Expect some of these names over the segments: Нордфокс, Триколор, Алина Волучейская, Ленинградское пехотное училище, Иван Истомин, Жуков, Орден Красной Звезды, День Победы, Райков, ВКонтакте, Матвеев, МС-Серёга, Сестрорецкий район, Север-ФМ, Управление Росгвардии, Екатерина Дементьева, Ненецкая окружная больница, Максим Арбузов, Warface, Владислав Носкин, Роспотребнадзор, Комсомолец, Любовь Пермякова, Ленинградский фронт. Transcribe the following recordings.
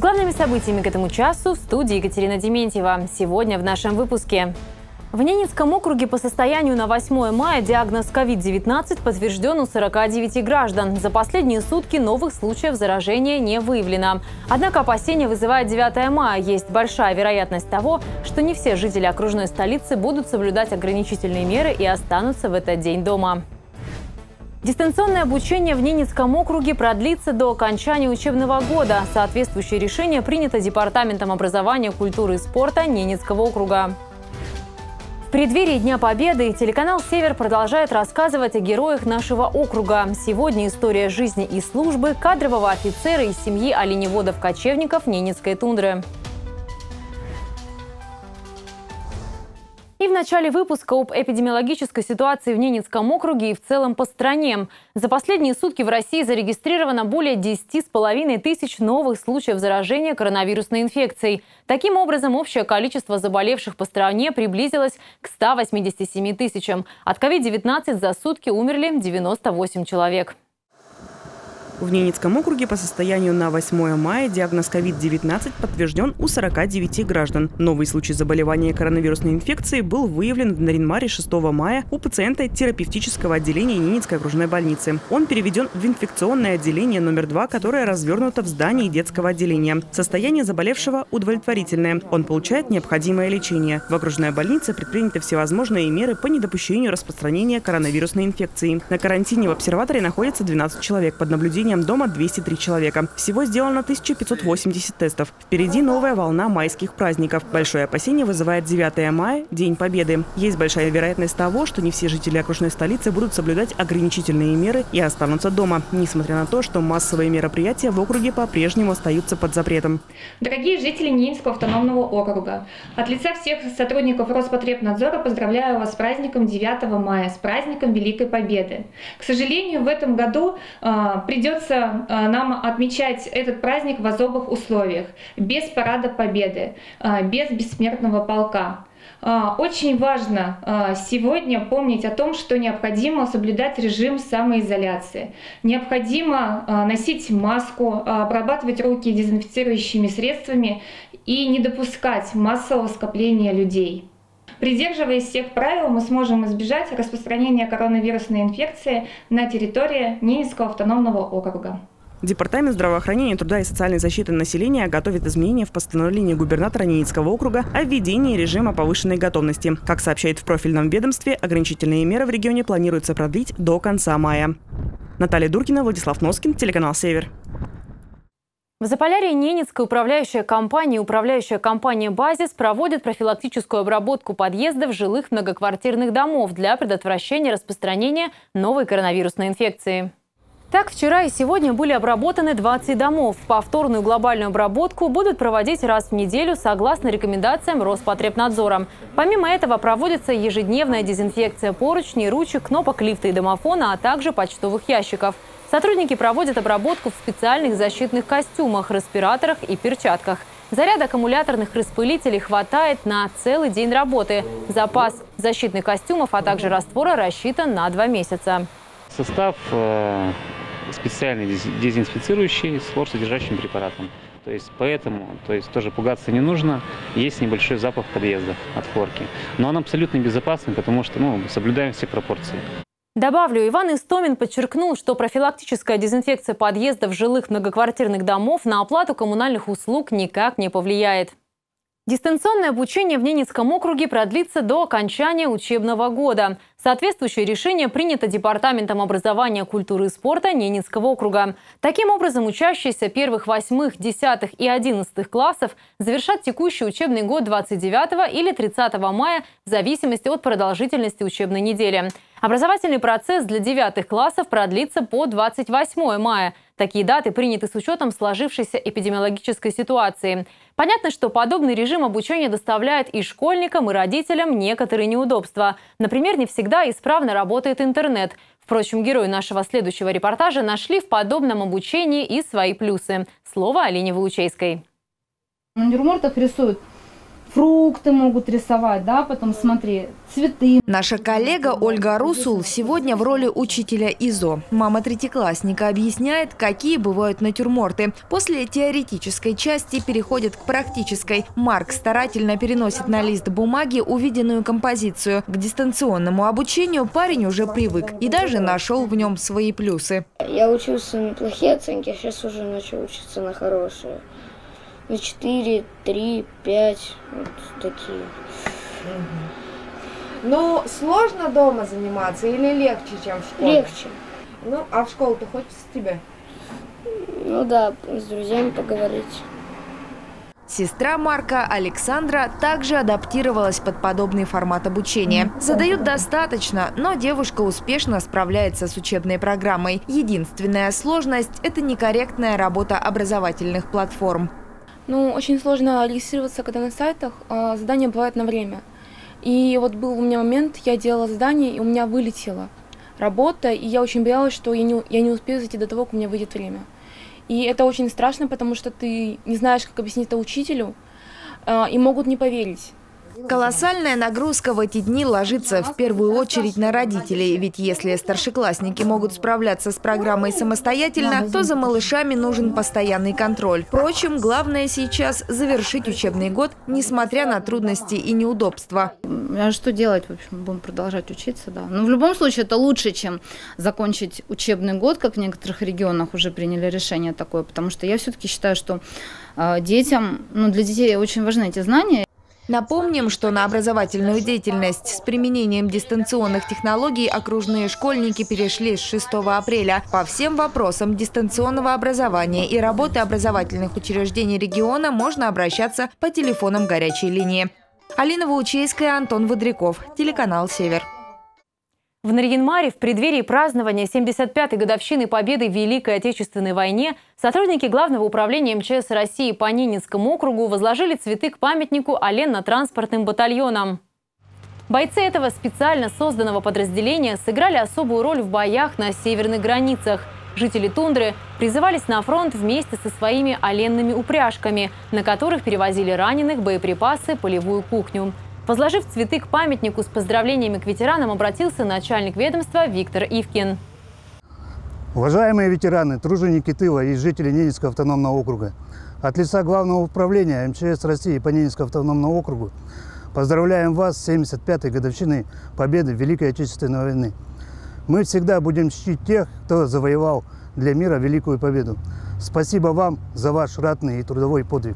С главными событиями к этому часу в студии Екатерина Дементьева. Сегодня в нашем выпуске. В Ненецком округе по состоянию на 8 мая диагноз COVID-19 подтвержден у 49 граждан. За последние сутки новых случаев заражения не выявлено. Однако опасения вызывает 9 мая. Есть большая вероятность того, что не все жители окружной столицы будут соблюдать ограничительные меры и останутся в этот день дома. Дистанционное обучение в Ненецком округе продлится до окончания учебного года. Соответствующее решение принято Департаментом образования, культуры и спорта Ненецкого округа. В преддверии Дня Победы телеканал «Север» продолжает рассказывать о героях нашего округа. Сегодня история жизни и службы кадрового офицера из семьи оленеводов-кочевников Ненецкой тундры. И в начале выпуска об эпидемиологической ситуации в Ненецком округе и в целом по стране. За последние сутки в России зарегистрировано более 10,5 тысяч новых случаев заражения коронавирусной инфекцией. Таким образом, общее количество заболевших по стране приблизилось к 187 тысячам. От COVID-19 за сутки умерли 98 человек. В Ненецком округе по состоянию на 8 мая диагноз COVID-19 подтвержден у 49 граждан. Новый случай заболевания коронавирусной инфекцией был выявлен в Нарьян-Маре 6 мая у пациента терапевтического отделения Ненецкой окружной больницы. Он переведен в инфекционное отделение номер 2, которое развернуто в здании детского отделения. Состояние заболевшего удовлетворительное. Он получает необходимое лечение. В окружной больнице предприняты всевозможные меры по недопущению распространения коронавирусной инфекции. На карантине в обсерваторе находится 12 человек под наблюдением дома 203 человека. Всего сделано 1580 тестов. Впереди новая волна майских праздников. Большое опасение вызывает 9 мая, День Победы. Есть большая вероятность того, что не все жители окружной столицы будут соблюдать ограничительные меры и останутся дома, несмотря на то, что массовые мероприятия в округе по-прежнему остаются под запретом. Дорогие жители Ненецкого автономного округа, от лица всех сотрудников Роспотребнадзора поздравляю вас с праздником 9 мая, с праздником Великой Победы. К сожалению, в этом году придется нам отмечать этот праздник в особых условиях, без парада Победы, без бессмертного полка. Очень важно сегодня помнить о том, что необходимо соблюдать режим самоизоляции. Необходимо носить маску, обрабатывать руки дезинфицирующими средствами и не допускать массового скопления людей. Придерживаясь всех правил, мы сможем избежать распространения коронавирусной инфекции на территории Ненецкого автономного округа. Департамент здравоохранения, труда и социальной защиты населения готовит изменения в постановлении губернатора Ненецкого округа о введении режима повышенной готовности. Как сообщает в профильном ведомстве, ограничительные меры в регионе планируется продлить до конца мая. Наталья Дуркина, Владислав Носкин, телеканал «Север». В Заполярье Ненецкая управляющая компания «Базис» проводит профилактическую обработку подъездов жилых многоквартирных домов для предотвращения распространения новой коронавирусной инфекции. Так, вчера и сегодня были обработаны 20 домов. Повторную глобальную обработку будут проводить раз в неделю согласно рекомендациям Роспотребнадзора. Помимо этого проводится ежедневная дезинфекция поручней, ручек, кнопок лифта и домофона, а также почтовых ящиков. Сотрудники проводят обработку в специальных защитных костюмах, респираторах и перчатках. Заряда аккумуляторных распылителей хватает на целый день работы. Запас защитных костюмов, а также раствора рассчитан на 2 месяца. Состав специальный дезинфицирующий с хлорсодержащим препаратом. То есть тоже пугаться не нужно. Есть небольшой запах в подъездах от хлорки. Но он абсолютно безопасен, потому что соблюдаем все пропорции. Добавлю, Иван Истомин подчеркнул, что профилактическая дезинфекция подъездов жилых многоквартирных домов на оплату коммунальных услуг никак не повлияет. Дистанционное обучение в Ненецком округе продлится до окончания учебного года. Соответствующее решение принято Департаментом образования, культуры и спорта Ненецкого округа. Таким образом, учащиеся первых, 8, 10 и 11 классов завершат текущий учебный год 29 или 30 мая в зависимости от продолжительности учебной недели. Образовательный процесс для 9 классов продлится по 28 мая. Такие даты приняты с учетом сложившейся эпидемиологической ситуации. Понятно, что подобный режим обучения доставляет и школьникам, и родителям некоторые неудобства. Например, не всегда исправно работает интернет. Впрочем, герои нашего следующего репортажа нашли в подобном обучении и свои плюсы. Слово Алине Волучейской. Натюрмортов рисуют Фрукты могут рисовать, да, потом смотри, цветы. Наша коллега Ольга Русул сегодня в роли учителя ИЗО. Мама третьеклассника объясняет, какие бывают натюрморты. После теоретической части переходит к практической. Марк старательно переносит на лист бумаги увиденную композицию. К дистанционному обучению парень уже привык и даже нашел в нем свои плюсы. Я учился на плохие оценки, а сейчас уже начал учиться на хорошие. На 4, 3, 5, вот такие. Ну, сложно дома заниматься или легче, чем в школе? Легче. Ну, а в школу-то хочется тебе? Ну да, с друзьями поговорить. Сестра Марка, Александра, также адаптировалась под подобный формат обучения. Задают достаточно, но девушка успешно справляется с учебной программой. Единственная сложность – это некорректная работа образовательных платформ. Ну, очень сложно регистрироваться, когда на сайтах задания бывают на время. И вот был у меня момент, я делала задание, и у меня вылетела работа, и я очень боялась, что я не успею зайти до того, как у меня выйдет время. И это очень страшно, потому что ты не знаешь, как объяснить это учителю, и могут не поверить. Колоссальная нагрузка в эти дни ложится в первую очередь на родителей. Ведь если старшеклассники могут справляться с программой самостоятельно, то за малышами нужен постоянный контроль. Впрочем, главное сейчас завершить учебный год, несмотря на трудности и неудобства. А что делать? В общем, будем продолжать учиться, да. Но в любом случае это лучше, чем закончить учебный год, как в некоторых регионах уже приняли решение такое. Потому что я все-таки считаю, что детям, для детей очень важны эти знания. Напомним, что на образовательную деятельность с применением дистанционных технологий окружные школьники перешли с 6 апреля. По всем вопросам дистанционного образования и работы образовательных учреждений региона можно обращаться по телефонам горячей линии. Алина Волучейская, Антон Водряков, телеканал «Север». В Нарьян-Маре в преддверии празднования 75-й годовщины победы в Великой Отечественной войне сотрудники Главного управления МЧС России по Ненецкому округу возложили цветы к памятнику оленно-транспортным батальонам. Бойцы этого специально созданного подразделения сыграли особую роль в боях на северных границах. Жители тундры призывались на фронт вместе со своими оленными упряжками, на которых перевозили раненых, боеприпасы, полевую кухню. Возложив цветы к памятнику с поздравлениями к ветеранам, обратился начальник ведомства Виктор Ивкин. Уважаемые ветераны, труженики тыла и жители Ненецкого автономного округа, от лица Главного управления МЧС России по Ненецкому автономному округу поздравляем вас с 75-й годовщиной победы в Великой Отечественной войны. Мы всегда будем чтить тех, кто завоевал для мира великую победу. Спасибо вам за ваш ратный и трудовой подвиг.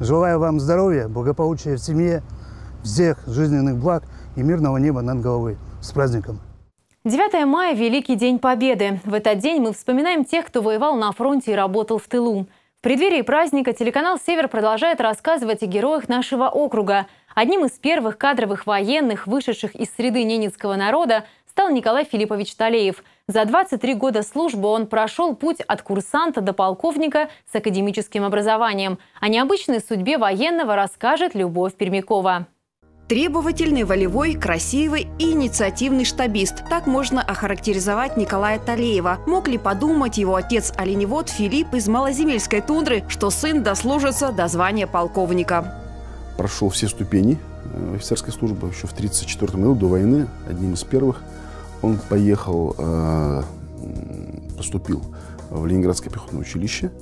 Желаю вам здоровья, благополучия в семье, всех жизненных благ и мирного неба над головой. С праздником! 9 мая – Великий день Победы. В этот день мы вспоминаем тех, кто воевал на фронте и работал в тылу. В преддверии праздника телеканал «Север» продолжает рассказывать о героях нашего округа. Одним из первых кадровых военных, вышедших из среды ненецкого народа, стал Николай Филиппович Талеев. За 23 года службы он прошел путь от курсанта до полковника с академическим образованием. О необычной судьбе военного расскажет Любовь Пермякова. Требовательный, волевой, красивый и инициативный штабист. Так можно охарактеризовать Николая Талеева. Мог ли подумать его отец-оленевод Филипп из Малоземельской тундры, что сын дослужится до звания полковника? Прошел все ступени офицерской службы еще в 1934 году, до войны, одним из первых. Он поехал, поступил в Ленинградское пехотное училище,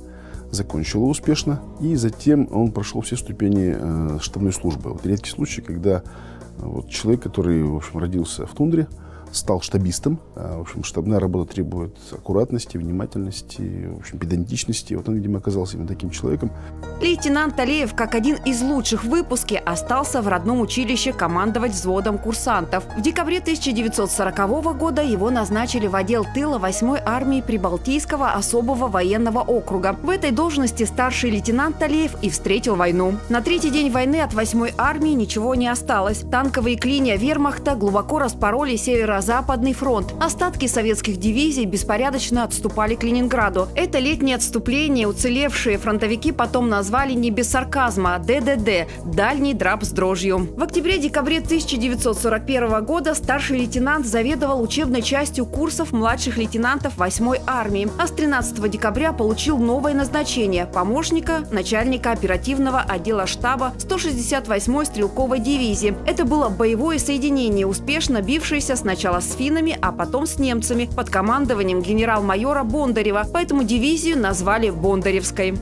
закончил его успешно, и затем он прошел все ступени штабной службы. Вот редкий случай, когда человек, который, родился в тундре, стал штабистом. Штабная работа требует аккуратности, внимательности, педантичности. Вот он, видимо, оказался именно таким человеком. Лейтенант Талеев, как один из лучших в выпуске, остался в родном училище командовать взводом курсантов. В декабре 1940 года его назначили в отдел тыла 8-й армии Прибалтийского особого военного округа. В этой должности старший лейтенант Талеев и встретил войну. На третий день войны от 8-й армии ничего не осталось. Танковые клинья вермахта глубоко распороли северо Северо-Западный фронт. Остатки советских дивизий беспорядочно отступали к Ленинграду. Это летнее отступление уцелевшие фронтовики потом назвали не без сарказма ДДД – дальний драп с дрожью. В октябре-декабре 1941 года старший лейтенант заведовал учебной частью курсов младших лейтенантов 8-й армии, а с 13 декабря получил новое назначение – помощника начальника оперативного отдела штаба 168-й стрелковой дивизии. Это было боевое соединение, успешно бившееся сначала с финнами, а потом с немцами под командованием генерал-майора Бондарева, поэтому дивизию назвали Бондаревской.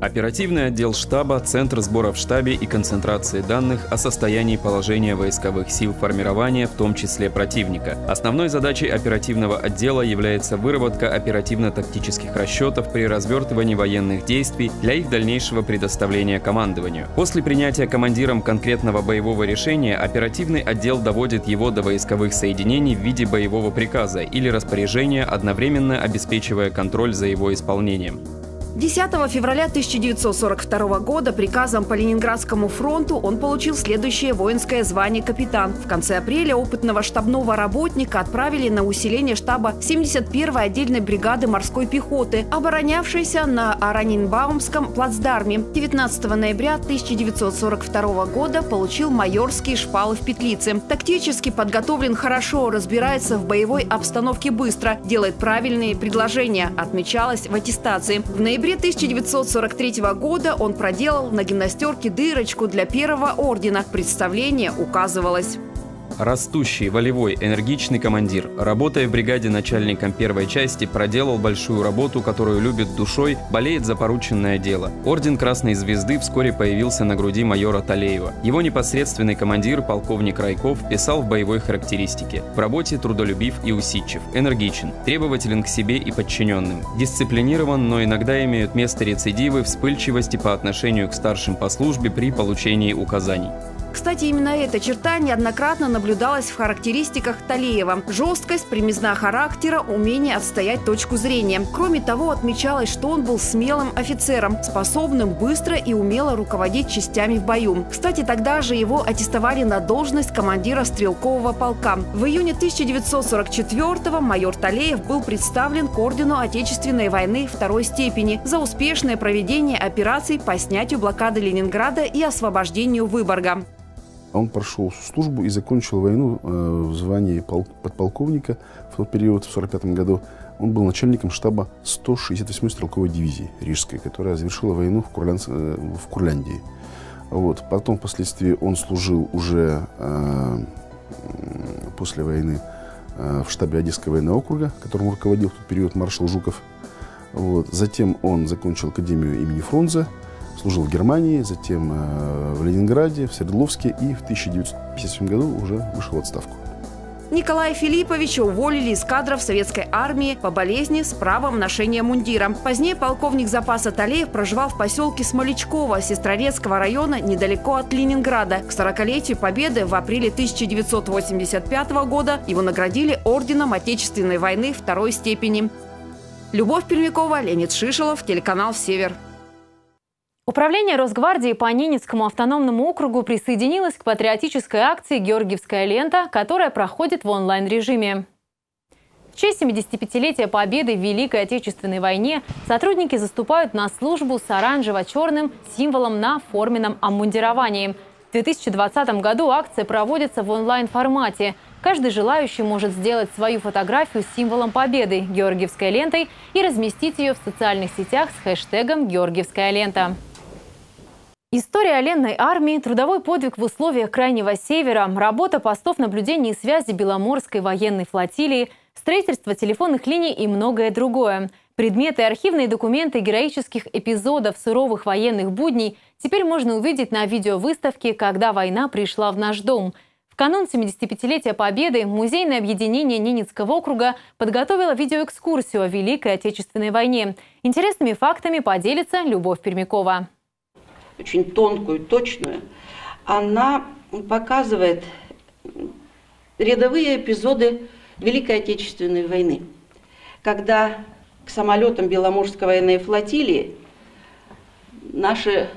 Оперативный отдел штаба – центр сбора в штабе и концентрации данных о состоянии положения войсковых сил формирования, в том числе противника. Основной задачей оперативного отдела является выработка оперативно-тактических расчетов при развертывании военных действий для их дальнейшего предоставления командованию. После принятия командиром конкретного боевого решения оперативный отдел доводит его до войсковых соединений в виде боевого приказа или распоряжения, одновременно обеспечивая контроль за его исполнением. 10 февраля 1942 года приказом по Ленинградскому фронту он получил следующее воинское звание «Капитан». В конце апреля опытного штабного работника отправили на усиление штаба 71-й отдельной бригады морской пехоты, оборонявшейся на Аранинбаумском плацдарме. 19 ноября 1942 года получил майорские шпалы в петлице. Тактически подготовлен хорошо, разбирается в боевой обстановке быстро, делает правильные предложения, отмечалось в аттестации. В ноябре 1943 года он проделал на гимнастерке дырочку для первого ордена. Представление указывалось. Растущий, волевой, энергичный командир, работая в бригаде начальником первой части, проделал большую работу, которую любит душой, болеет за порученное дело. Орден Красной Звезды вскоре появился на груди майора Талеева. Его непосредственный командир, полковник Райков, писал в боевой характеристике: в работе трудолюбив и усидчив, энергичен, требователен к себе и подчиненным, дисциплинирован, но иногда имеют место рецидивы вспыльчивости по отношению к старшим по службе при получении указаний. Кстати, именно эта черта неоднократно наблюдалась в характеристиках Талеева. Жесткость, прямизна характера, умение отстоять точку зрения. Кроме того, отмечалось, что он был смелым офицером, способным быстро и умело руководить частями в бою. Кстати, тогда же его аттестовали на должность командира стрелкового полка. В июне 1944-го майор Талеев был представлен к ордену Отечественной войны второй степени за успешное проведение операций по снятию блокады Ленинграда и освобождению Выборга. Он прошел службу и закончил войну в звании подполковника. В тот период, в 1945 году, он был начальником штаба 168-й стрелковой дивизии Рижской, которая завершила войну в Курляндии. Вот. Потом, впоследствии, он служил уже после войны в штабе Одесского военного округа, которым руководил в тот период маршал Жуков. Вот. Затем он закончил академию имени Фрунзе. Служил в Германии, затем в Ленинграде, в Свердловске и в 1957 году уже вышел в отставку. Николая Филипповича уволили из кадров советской армии по болезни с правом ношения мундира. Позднее полковник запаса Талеев проживал в поселке Смолячково Сестрорецкого района недалеко от Ленинграда. К 40-летию Победы в апреле 1985 года его наградили орденом Отечественной войны второй степени. Любовь Пермякова, Леонид Шишелов, телеканал «Север». Управление Росгвардии по Ненецкому автономному округу присоединилось к патриотической акции «Георгиевская лента», которая проходит в онлайн-режиме. В честь 75-летия Победы в Великой Отечественной войне сотрудники заступают на службу с оранжево-черным символом на форменном обмундировании. В 2020 году акция проводится в онлайн-формате. Каждый желающий может сделать свою фотографию с символом Победы – «Георгиевской лентой» и разместить ее в социальных сетях с хэштегом «Георгиевская лента». История Ленной армии, трудовой подвиг в условиях Крайнего Севера, работа постов наблюдения и связи Беломорской военной флотилии, строительство телефонных линий и многое другое. Предметы, архивные документы героических эпизодов суровых военных будней теперь можно увидеть на видеовыставке «Когда война пришла в наш дом». В канун 75-летия Победы музейное объединение Ненецкого округа подготовило видеоэкскурсию о Великой Отечественной войне. Интересными фактами поделится Любовь Пермякова. Очень тонкую, точную. Она показывает рядовые эпизоды Великой Отечественной войны, когда к самолетам Беломорской военной флотилии наша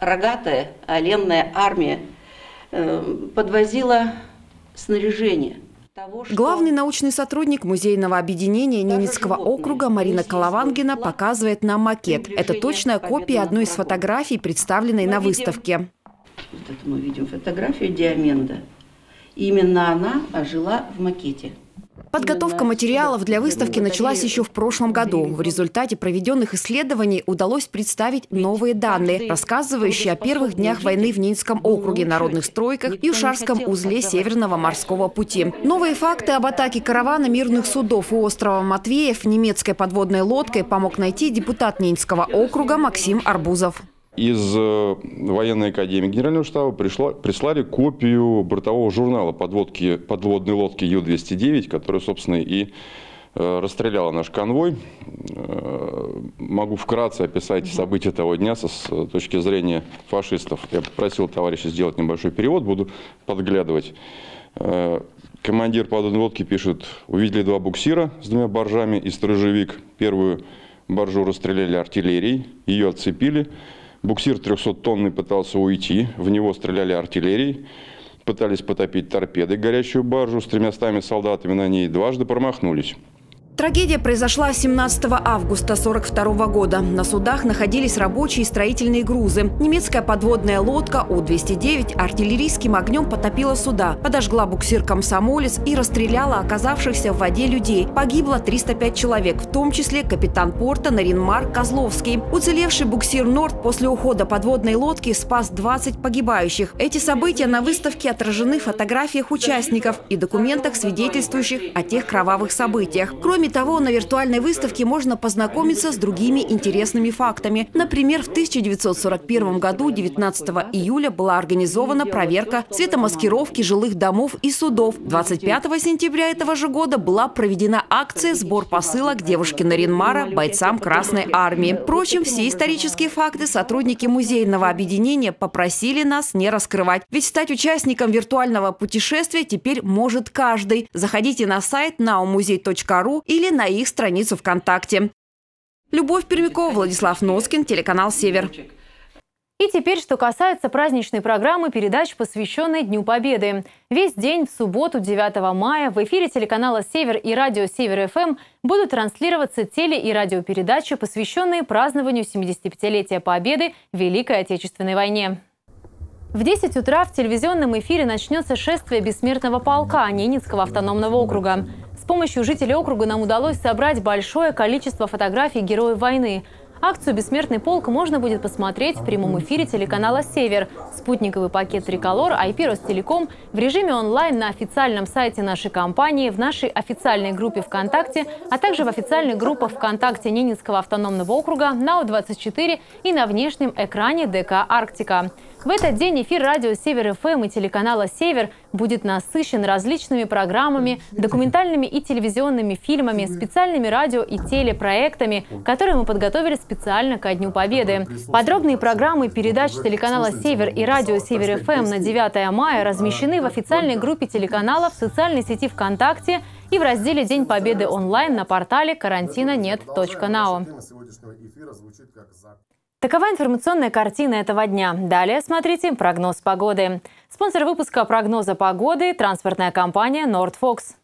рогатая оленная армия подвозила снаряжение. Главный научный сотрудник музейного объединения Ненецкого округа Марина Коловангина показывает нам макет. Это точная копия одной из фотографий, представленной на выставке. Вот это мы видим фотографию Диаменда. Именно она ожила в макете. Подготовка материалов для выставки началась еще в прошлом году. В результате проведенных исследований удалось представить новые данные, рассказывающие о первых днях войны в Ненецком округе, народных стройках и Ушарском узле Северного морского пути. Новые факты об атаке каравана мирных судов у острова Матвеев немецкой подводной лодкой помог найти депутат Ненецкого округа Максим Арбузов. Из военной академии генерального штаба прислали копию бортового журнала подводной лодки Ю-209, которая, собственно, и расстреляла наш конвой. Могу вкратце описать события того дня с точки зрения фашистов. Я попросил товарища сделать небольшой перевод, буду подглядывать. Командир подводной лодки пишет: увидели два буксира с двумя баржами и сторожевик. Первую баржу расстреляли артиллерией, ее отцепили. Буксир 300-тонный пытался уйти, в него стреляли артиллерией, пытались потопить торпедой горящую баржу, с 300 солдатами на ней дважды промахнулись. Трагедия произошла 17 августа 1942 года. На судах находились рабочие и строительные грузы. Немецкая подводная лодка У-209 артиллерийским огнем потопила суда, подожгла буксир «Комсомолец» и расстреляла оказавшихся в воде людей. Погибло 305 человек, в том числе капитан порта Нарьян-Мар Козловский. Уцелевший буксир «Норд» после ухода подводной лодки спас 20 погибающих. Эти события на выставке отражены в фотографиях участников и документах, свидетельствующих о тех кровавых событиях. Кроме того, на виртуальной выставке можно познакомиться с другими интересными фактами. Например, в 1941 году 19 июля была организована проверка светомаскировки жилых домов и судов. 25 сентября этого же года была проведена акция «Сбор посылок девушки Нарьян-Мара бойцам Красной армии». Впрочем, все исторические факты сотрудники музейного объединения попросили нас не раскрывать. Ведь стать участником виртуального путешествия теперь может каждый. Заходите на сайт naumuzey.ru или на их страницу ВКонтакте. Любовь Пермякова, Владислав Носкин, телеканал «Север». И теперь, что касается праздничной программы передач, посвященной Дню Победы. Весь день в субботу, 9 мая, в эфире телеканала «Север» и радио «Север-ФМ» будут транслироваться теле- и радиопередачи, посвященные празднованию 75-летия Победы в Великой Отечественной войне. В 10 утра в телевизионном эфире начнется шествие бессмертного полка Ненецкого автономного округа. С помощью жителей округа нам удалось собрать большое количество фотографий героев войны. Акцию «Бессмертный полк» можно будет посмотреть в прямом эфире телеканала «Север», спутниковый пакет «Триколор», IP «Ростелеком» в режиме онлайн на официальном сайте нашей компании, в нашей официальной группе ВКонтакте, а также в официальных группах ВКонтакте Ненецкого автономного округа, НАО-24 и на внешнем экране ДК «Арктика». В этот день эфир радио «Север-ФМ» и телеканала «Север» будет насыщен различными программами, документальными и телевизионными фильмами, специальными радио- и телепроектами, которые мы подготовили специально ко Дню Победы. Подробные программы передач телеканала «Север» и радио «Север-ФМ» на 9 мая размещены в официальной группе телеканала в социальной сети ВКонтакте и в разделе «День Победы онлайн» на портале карантина.нет.нау. Такова информационная картина этого дня. Далее смотрите прогноз погоды. Спонсор выпуска прогноза погоды – транспортная компания «Нордфокс».